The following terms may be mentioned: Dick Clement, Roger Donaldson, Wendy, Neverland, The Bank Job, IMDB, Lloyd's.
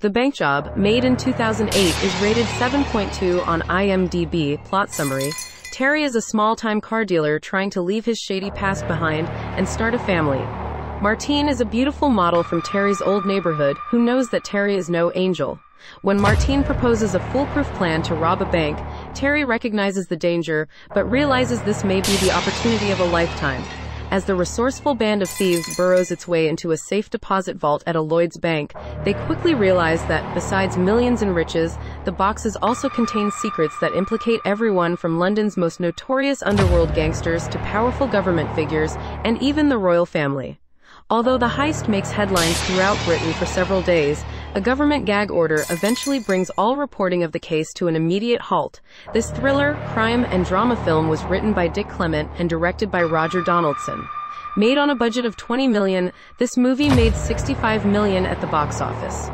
The Bank Job, made in 2008, is rated 7.2 on IMDb. Plot summary: Terry is a small-time car dealer trying to leave his shady past behind and start a family. Martine is a beautiful model from Terry's old neighborhood who knows that Terry is no angel. When Martine proposes a foolproof plan to rob a bank, Terry recognizes the danger but realizes this may be the opportunity of a lifetime. As the resourceful band of thieves burrows its way into a safe deposit vault at a Lloyd's bank, they quickly realize that, besides millions and riches, the boxes also contain secrets that implicate everyone from London's most notorious underworld gangsters to powerful government figures, and even the royal family. Although the heist makes headlines throughout Britain for several days, a government gag order eventually brings all reporting of the case to an immediate halt. This thriller, crime, and drama film was written by Dick Clement and directed by Roger Donaldson. Made on a budget of $20 million, this movie made $65 million at the box office.